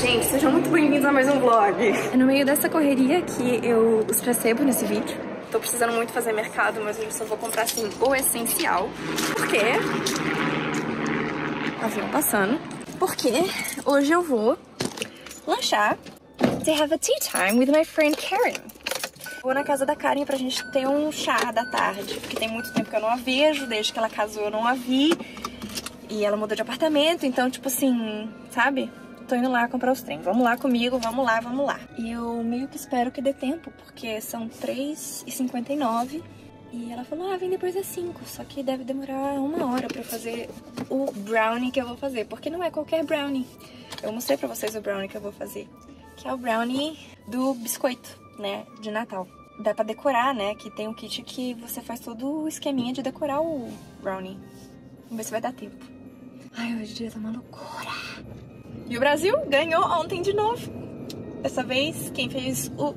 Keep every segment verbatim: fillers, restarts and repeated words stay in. gente, sejam muito bem-vindos a mais um vlog. É no meio dessa correria que eu os percebo nesse vídeo. Tô precisando muito fazer mercado, mas eu só vou comprar, assim, o essencial. Porque... avião passando. Porque hoje eu vou lanchar to have a tea time with my friend Karen. Vou na casa da Karen pra gente ter um chá da tarde, porque tem muito tempo que eu não a vejo, desde que ela casou eu não a vi. E ela mudou de apartamento, então, tipo assim, sabe? Tô indo lá comprar os trem. Vamos lá comigo, vamos lá, vamos lá. E eu meio que espero que dê tempo, porque são três e cinquenta e nove. E ela falou, ah, vem depois das cinco. Só que deve demorar uma hora pra eu fazer o brownie que eu vou fazer. Porque não é qualquer brownie. Eu mostrei pra vocês o brownie que eu vou fazer. Que é o brownie do biscoito, né? De Natal. Dá pra decorar, né? Que tem um kit que você faz todo o esqueminha de decorar o brownie. Vamos ver se vai dar tempo. Ai, hoje o dia tá uma loucura. E o Brasil ganhou ontem de novo. Dessa vez, quem fez o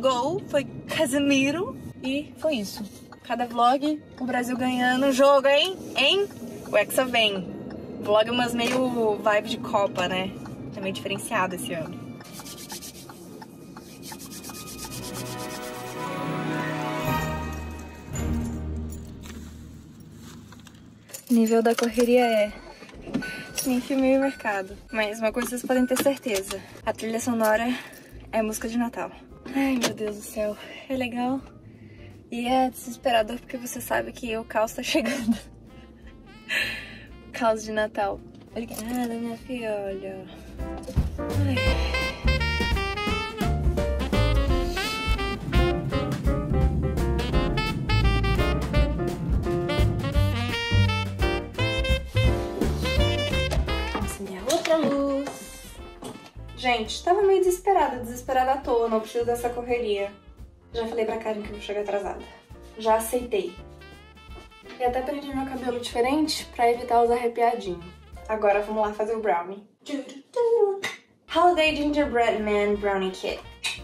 gol foi Casimiro. E foi isso. Cada vlog, o Brasil ganhando o jogo, hein? Hein? O Hexa vem. Vlog umas meio vibe de Copa, né? Tá meio diferenciado esse ano. O nível da correria é nem filme e mercado. Mas uma coisa vocês podem ter certeza, a trilha sonora é música de Natal. Ai, meu Deus do céu, é legal e é desesperador porque você sabe que o caos tá chegando. O caos de Natal. Obrigada, minha filha, olha. Ai. Gente, tava meio desesperada, desesperada à toa, não preciso dessa correria. Já falei pra Karen que eu vou chegar atrasada. Já aceitei. E até prendi meu cabelo diferente pra evitar os arrepiadinhos. Agora vamos lá fazer o brownie. Holiday Gingerbread Man Brownie Kit.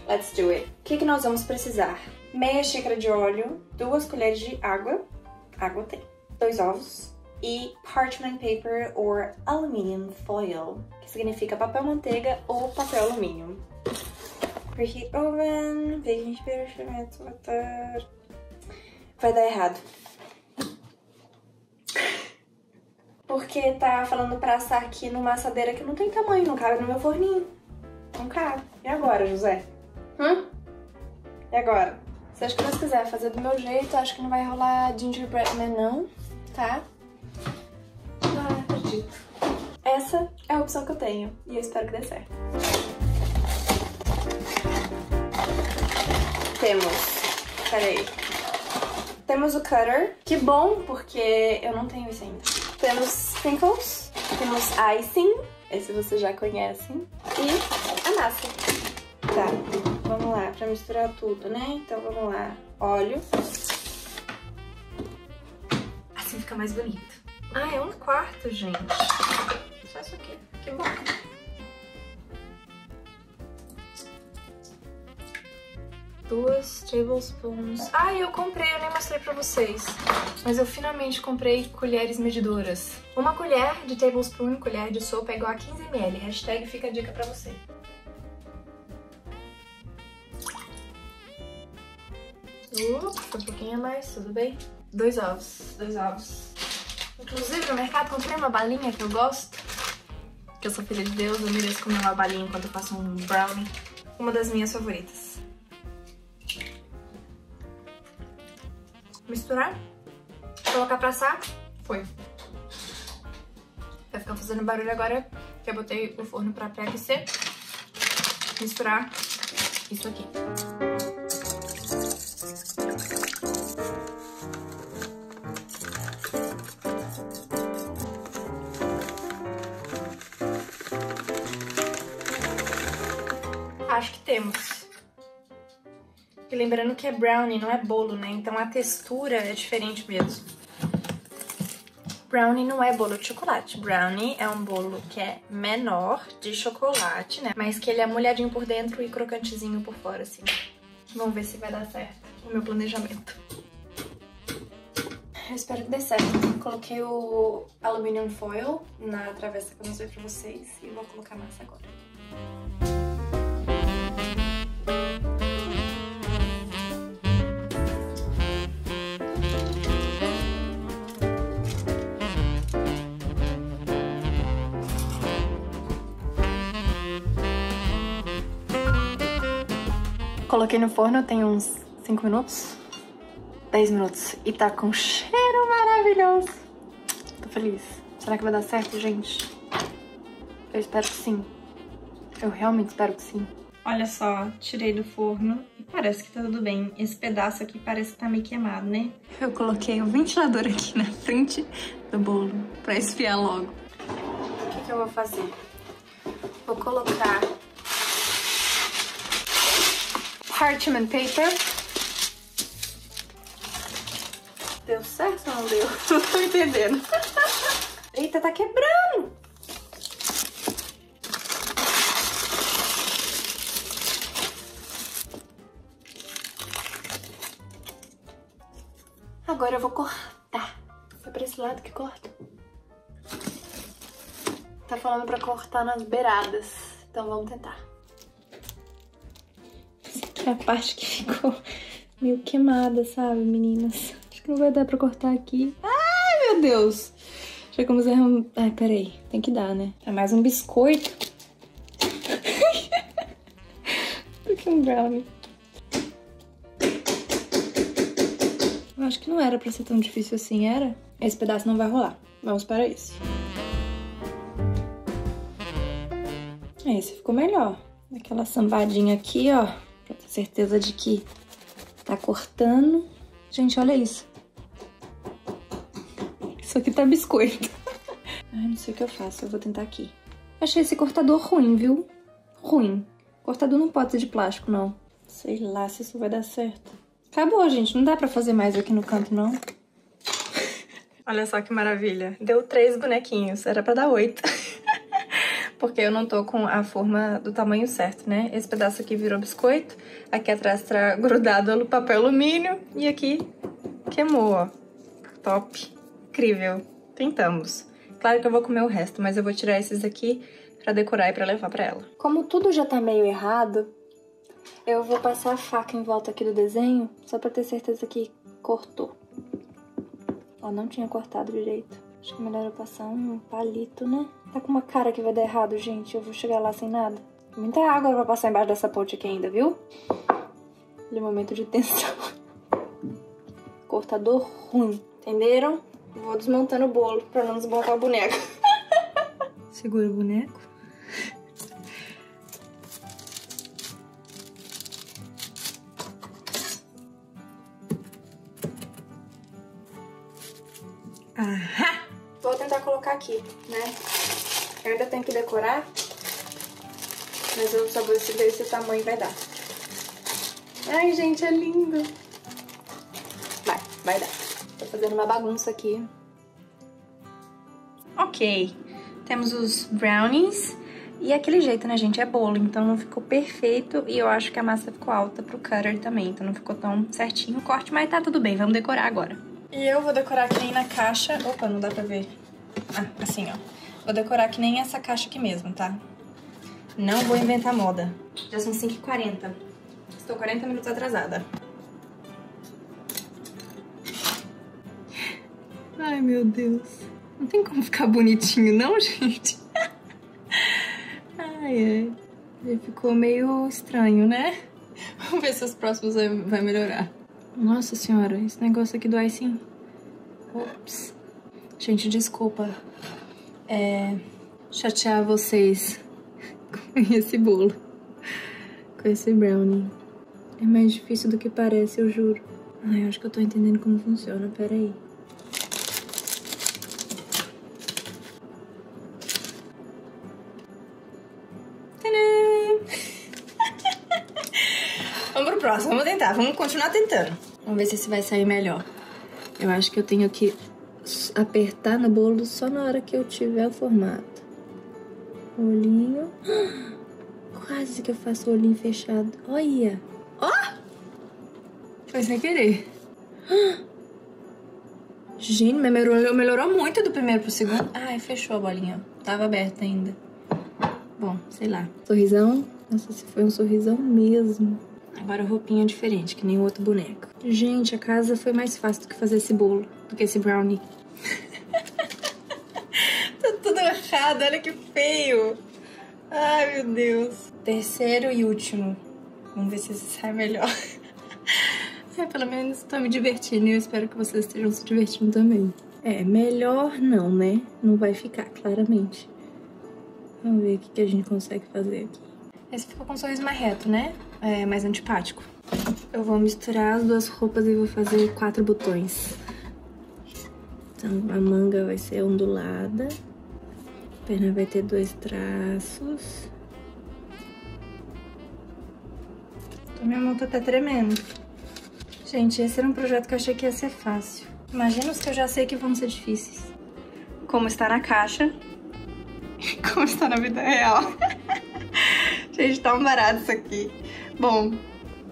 Let's do it. O que que nós vamos precisar? Meia xícara de óleo, duas colheres de água, água tem, dois ovos, e parchment paper or aluminium foil, que significa papel manteiga ou papel alumínio. Preheat oven, baking powder. Vai dar errado. Porque tá falando pra assar aqui numa assadeira que não tem tamanho, não cabe no meu forninho. Não cabe. E agora, José? Hã? E agora? Se acho que nós quiser fazer do meu jeito, acho que não vai rolar gingerbread man não, tá? Essa é a opção que eu tenho e eu espero que dê certo. Temos, peraí, temos o cutter, que bom porque eu não tenho isso ainda. Temos sprinkles, temos icing, esse vocês já conhecem, e a massa. Tá, vamos lá, pra misturar tudo, né? Então vamos lá, óleo. Assim fica mais bonito. Ah, é um quarto, gente. Só isso aqui. Que bom. Duas tablespoons. Ah, eu comprei, eu nem mostrei pra vocês. Mas eu finalmente comprei colheres medidoras. Uma colher de tablespoon, colher de sopa é igual a quinze mililitros. Hashtag fica a dica pra você. Uh, foi um pouquinho a mais, tudo bem? Dois ovos, dois ovos. Inclusive, no mercado comprei uma balinha que eu gosto, que eu sou filha de Deus, eu mereço comer uma balinha enquanto eu faço um brownie. Uma das minhas favoritas. Misturar, colocar pra assar, foi. Vai ficar fazendo barulho agora que eu botei o forno pra pré-aquecer. Misturar isso aqui. Acho que temos. E lembrando que é brownie, não é bolo, né? Então a textura é diferente mesmo. Brownie não é bolo de chocolate. Brownie é um bolo que é menor de chocolate, né? Mas que ele é molhadinho por dentro e crocantezinho por fora, assim. Vamos ver se vai dar certo o meu planejamento. Eu espero que dê certo. Coloquei o aluminium foil na travessa que eu mostrei pra vocês e vou colocar massa agora. Coloquei no forno, tem uns cinco minutos, dez minutos e tá com um cheiro maravilhoso. Tô feliz. Será que vai dar certo, gente? Eu espero que sim. Eu realmente espero que sim. Olha só, tirei do forno e parece que tá tudo bem. Esse pedaço aqui parece que tá meio queimado, né? Eu coloquei o ventilador aqui na frente do bolo pra esfriar logo. O que que eu vou fazer? Vou colocar parchment paper. Deu certo ou não deu? Não tô entendendo. Eita, tá quebrando! Agora eu vou cortar. É pra esse lado que corta. Tá falando pra cortar nas beiradas. Então vamos tentar. É a parte que ficou meio queimada, sabe, meninas? Acho que não vai dar pra cortar aqui. Ai, meu Deus! Já comecei a... Ai, peraí. Tem que dar, né? É mais um biscoito do que um brownie. Eu acho que não era pra ser tão difícil assim, era? Esse pedaço não vai rolar. Vamos para isso. Esse ficou melhor. Aquela sambadinha aqui, ó. Certeza de que tá cortando. Gente, olha isso. Isso aqui tá biscoito. Ai, não sei o que eu faço, eu vou tentar aqui. Achei esse cortador ruim, viu? Ruim. Cortador não pode ser de plástico, não. Sei lá se isso vai dar certo. Acabou, gente. Não dá pra fazer mais aqui no canto, não. Olha só que maravilha. Deu três bonequinhos. Era pra dar oito. Porque eu não tô com a forma do tamanho certo, né? Esse pedaço aqui virou biscoito, aqui atrás tá grudado no papel alumínio e aqui queimou, ó. Top! Incrível! Tentamos! Claro que eu vou comer o resto, mas eu vou tirar esses aqui pra decorar e pra levar pra ela. Como tudo já tá meio errado, eu vou passar a faca em volta aqui do desenho, só pra ter certeza que cortou. Ó, não tinha cortado direito. Acho que é melhor eu passar um palito, né? Tá com uma cara que vai dar errado, gente. Eu vou chegar lá sem nada. Muita água pra passar embaixo dessa ponte aqui ainda, viu? Aquele momento de tensão. Cortador ruim. Entenderam? Vou desmontando o bolo pra não desmontar o boneco. Segura o boneco. Ahá! Vou tentar colocar aqui, né? Eu ainda tenho que decorar, mas eu só vou ver se o tamanho vai dar. Ai, gente, é lindo! Vai, vai dar. Tô fazendo uma bagunça aqui. Ok, temos os brownies e aquele jeito, né, gente? É bolo, então não ficou perfeito e eu acho que a massa ficou alta pro cutter também, então não ficou tão certinho o corte, mas tá tudo bem, vamos decorar agora. E eu vou decorar que nem na caixa... Opa, não dá pra ver. Ah, assim, ó. Vou decorar que nem essa caixa aqui mesmo, tá? Não vou inventar moda. Já são cinco e quarenta. Estou quarenta minutos atrasada. Ai, meu Deus. Não tem como ficar bonitinho, não, gente? Ai, ai. Ele ficou meio estranho, né? Vamos ver se os próximos vai melhorar. Nossa senhora, esse negócio aqui do icing. Ops. Gente, desculpa é, chatear vocês com esse bolo. Com esse brownie. É mais difícil do que parece, eu juro. Ai, eu acho que eu tô entendendo como funciona, peraí. Vamos pro próximo, vamos tentar, vamos continuar tentando. Vamos ver se esse vai sair melhor. Eu acho que eu tenho que apertar no bolo só na hora que eu tiver o formato. Olhinho. Quase que eu faço o olhinho fechado. Olha! Ó! Oh! Foi sem querer. Gente, melhorou, melhorou muito do primeiro pro segundo. Ai, fechou a bolinha. Tava aberta ainda. Bom, sei lá. Sorrisão. Nossa, se foi um sorrisão mesmo. Agora roupinha diferente, que nem o outro boneco. Gente, a casa foi mais fácil do que fazer esse bolo, do que esse brownie. Tá tudo errado, olha que feio. Ai, meu Deus. Terceiro e último. Vamos ver se sai melhor. É, pelo menos tô me divertindo e eu espero que vocês estejam se divertindo também. É, melhor não, né? Não vai ficar, claramente. Vamos ver o que a gente consegue fazer aqui. Esse ficou com um sorriso mais reto, né? É, mais antipático. Eu vou misturar as duas roupas e vou fazer quatro botões. Então, a manga vai ser ondulada. A perna vai ter dois traços. Então, minha mão tá até tremendo. Gente, esse era um projeto que eu achei que ia ser fácil. Imagina os que eu já sei que vão ser difíceis. Como está na caixa. Como está na vida real. Gente, tá um barato isso aqui. Bom,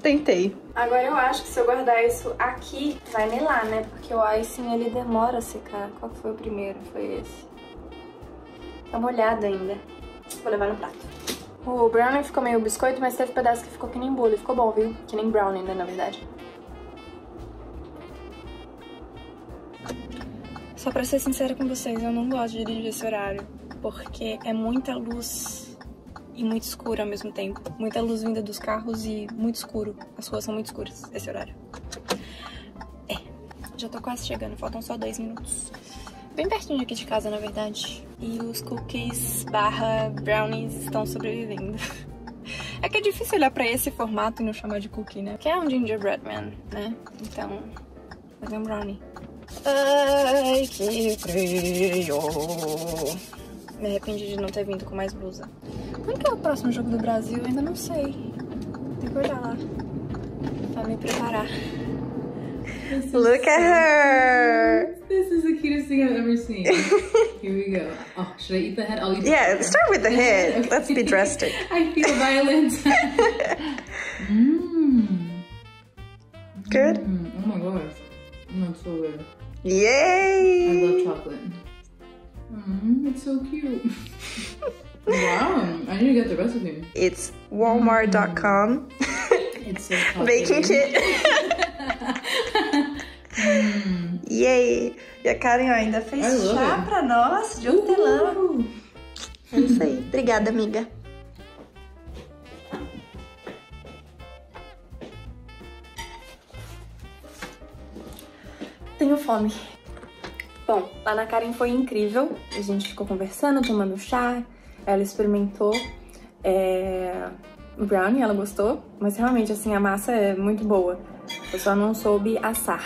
tentei. Agora eu acho que se eu guardar isso aqui, vai melar, né? Porque o icing, ele demora a secar. Qual que foi o primeiro? Foi esse. Tá molhado ainda. Vou levar no prato. O brownie ficou meio biscoito, mas teve um pedaço que ficou que nem bolo. Ficou bom, viu? Que nem brownie, né, na verdade. Só pra ser sincera com vocês, eu não gosto de dirigir esse horário. Porque é muita luz... e muito escuro ao mesmo tempo. Muita luz vinda dos carros e muito escuro. As ruas são muito escuras esse horário. É, já tô quase chegando. Faltam só dois minutos. Bem pertinho aqui de casa, na verdade. E os cookies barra brownies estão sobrevivendo. É que é difícil olhar pra esse formato e não chamar de cookie, né? Que é um gingerbread man, né? Então, fazer um brownie. Ai, que frio! Me arrependi de não ter vindo com mais blusa. Quando que é o próximo jogo do Brasil? Eu ainda não sei. Tem que olhar lá pra me preparar. Look at her! This is the cutest thing I've ever seen. Here we go. Oh, should I eat the head? I'll eat the head. Yeah, start with the head. Okay. Let's be drastic. I feel violent. mm. Good? Mm. Oh my gosh. Not so good. Yay! I love chocolate. Mm, it's so cute. Wow, I need to get the recipe. It's walmart dot com. It's so popular. Baking kit. mm. Yay! E a Karen ainda fez chá pra nós de hortelã. Uh. É isso aí. Obrigada, amiga. Tenho fome. Bom, lá na Karen foi incrível. A gente ficou conversando, tomando chá. Ela experimentou é, o brownie, ela gostou, mas realmente assim a massa é muito boa. Eu só não soube assar,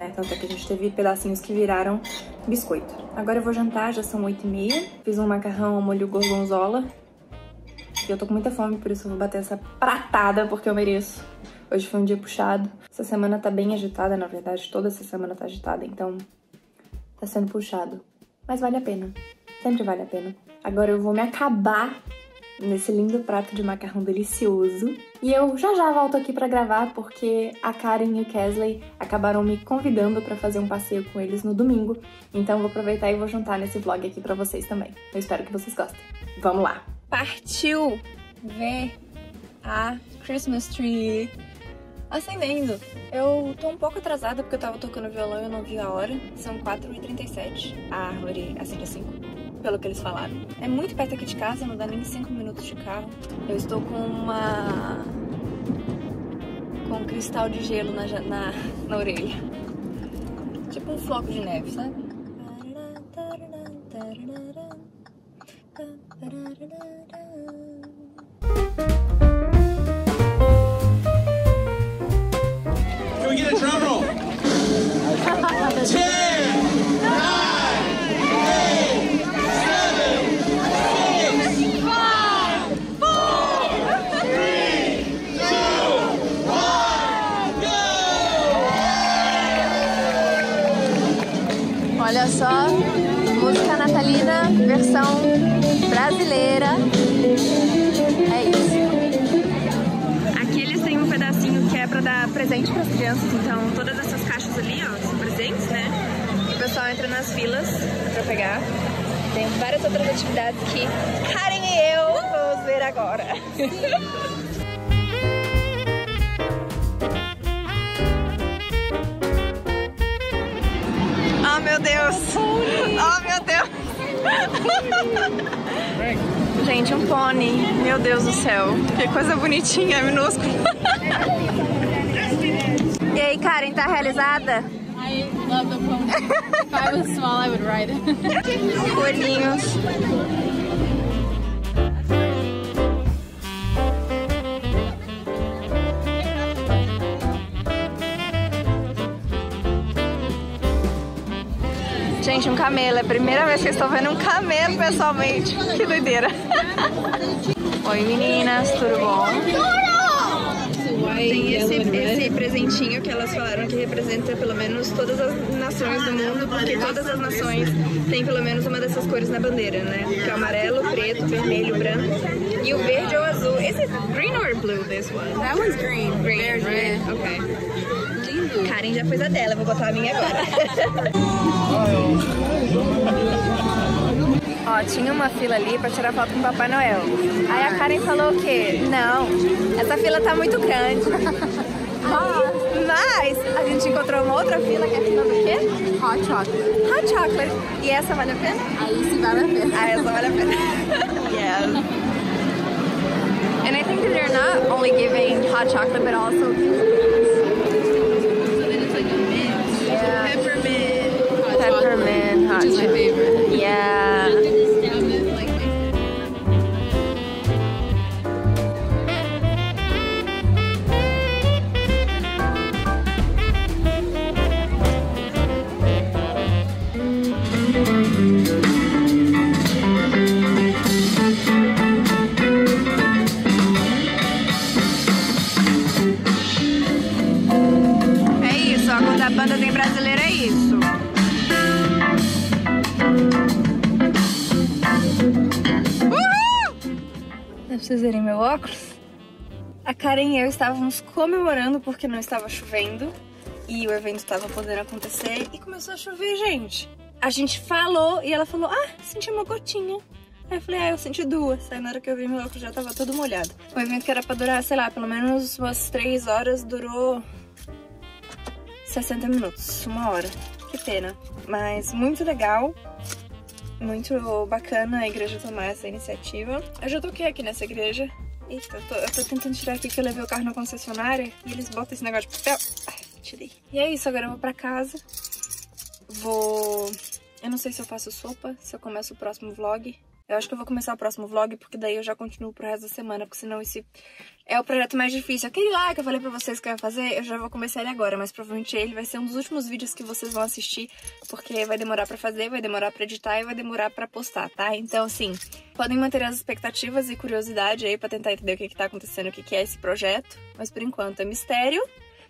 né? Tanto é que a gente teve pedacinhos que viraram biscoito. Agora eu vou jantar, já são oito e meia. Fiz um macarrão ao molho gorgonzola. E eu tô com muita fome, por isso eu vou bater essa pratada, porque eu mereço. Hoje foi um dia puxado. Essa semana tá bem agitada, na verdade, toda essa semana tá agitada, então tá sendo puxado. Mas vale a pena, sempre vale a pena. Agora eu vou me acabar nesse lindo prato de macarrão delicioso. E eu já já volto aqui pra gravar, porque a Karen e o Kesley acabaram me convidando pra fazer um passeio com eles no domingo. Então eu vou aproveitar e vou juntar nesse vlog aqui pra vocês também. Eu espero que vocês gostem. Vamos lá! Partiu ver a Christmas tree acendendo! Eu tô um pouco atrasada porque eu tava tocando violão e eu não vi a hora. São quatro e trinta e sete. A árvore acende às cinco. Pelo que eles falaram. É muito perto aqui de casa, não dá nem cinco minutos de carro. Eu estou com uma... com um cristal de gelo na, na, na orelha. Tipo um floco de neve, sabe? Can we get a drum roll? Olha só, música natalina, versão brasileira, é isso. Aqui eles têm um pedacinho que é pra dar presente pras crianças, então todas essas caixas ali, ó, são presentes, né? E o pessoal entra nas filas pra pegar. Tem várias outras atividades que Karen e eu vamos ver agora. Oh meu Deus! Oh meu Deus! Gente, um pônei! Meu Deus do céu! Que coisa bonitinha, minúscula! E aí, Karen, tá realizada? I love the pony. If I was small, I would ride it. Gente, um camelo. É a primeira vez que eu estou vendo um camelo pessoalmente. Que doideira. Oi, meninas. Tudo bom? Tem esse, esse presentinho que elas falaram que representa pelo menos todas as nações do mundo, porque todas as nações têm pelo menos uma dessas cores na bandeira, né? Que é amarelo, preto, vermelho, branco. E o verde ou azul. Esse é green or blue, this one? That one's green. Green, verde, right? Red. Ok. Karen já fez a dela, vou botar a minha agora. Ó, tinha uma fila ali pra tirar foto com o Papai Noel. Aí a Karen falou o quê? Não, essa fila tá muito grande. Mas a gente encontrou uma outra fila que é a fila do quê? Hot Chocolate. Hot Chocolate. E essa vale a pena? Aí sim vale a pena. Ah, essa vale a pena. Yes. And I think that they're not only giving hot chocolate, but also... So then it's like a mint. Yeah. Peppermint. Hot Peppermint. Hot chocolate. Which is my favorite. Yeah. Vocês verem meu óculos? A Karen e eu estávamos comemorando porque não estava chovendo e o evento estava podendo acontecer e começou a chover, gente. A gente falou e ela falou, ah, senti uma gotinha. Aí eu falei, ah, eu senti duas. Aí na hora que eu vi meu óculos já estava todo molhado. O evento que era pra durar, sei lá, pelo menos umas três horas, durou sessenta minutos, uma hora. Que pena. Mas muito legal. Muito bacana a igreja tomar essa iniciativa. Eu já toquei aqui nessa igreja. Eita, eu tô, eu tô tentando tirar aqui que eu levei o carro na concessionária e eles botam esse negócio de papel. Ai, tirei. E é isso, agora eu vou pra casa. Vou... Eu não sei se eu faço sopa, se eu começo o próximo vlog. Eu acho que eu vou começar o próximo vlog, porque daí eu já continuo pro resto da semana, porque senão esse é o projeto mais difícil. Aquele lá que eu falei pra vocês que eu ia fazer, eu já vou começar ele agora, mas provavelmente ele vai ser um dos últimos vídeos que vocês vão assistir, porque vai demorar pra fazer, vai demorar pra editar e vai demorar pra postar, tá? Então, assim, podem manter as expectativas e curiosidade aí pra tentar entender o que que tá acontecendo, o que que é esse projeto, mas por enquanto é mistério.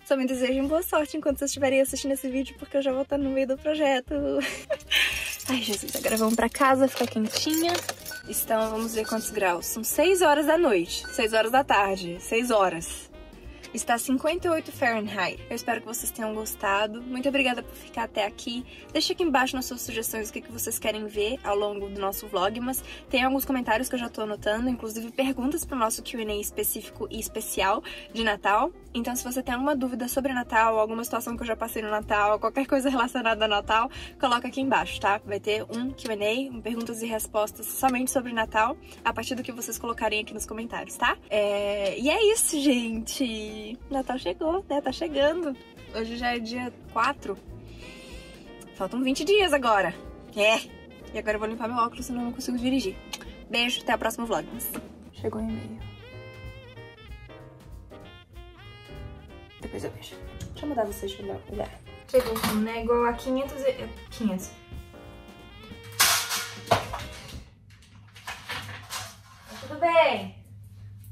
Só me desejem boa sorte enquanto vocês estiverem assistindo esse vídeo, porque eu já vou estar no meio do projeto. Ai, Jesus, agora vamos pra casa, ficar quentinha. Então, vamos ver quantos graus. São seis horas da noite, seis horas da tarde, seis horas. Está cinquenta e oito Fahrenheit. Eu espero que vocês tenham gostado. Muito obrigada por ficar até aqui. Deixa aqui embaixo nas suas sugestões o que vocês querem ver ao longo do nosso vlog, mas tem alguns comentários que eu já tô anotando, inclusive perguntas para o nosso Q and A específico e especial de Natal. Então, se você tem alguma dúvida sobre Natal, alguma situação que eu já passei no Natal, qualquer coisa relacionada a Natal, coloca aqui embaixo, tá? Vai ter um Q and A, um perguntas e respostas somente sobre Natal, a partir do que vocês colocarem aqui nos comentários, tá? É... E é isso, gente! Natal chegou, né? Tá chegando. Hoje já é dia quatro. Faltam vinte dias agora. É. E agora eu vou limpar meu óculos, senão eu não consigo dirigir. Beijo, até a próxima vlog. Chegou o e-mail. Depois eu vejo. Deixa eu mudar vocês pra olhar. Chegou um, né? Igual a quinhentos e... quinhentos. Tudo bem?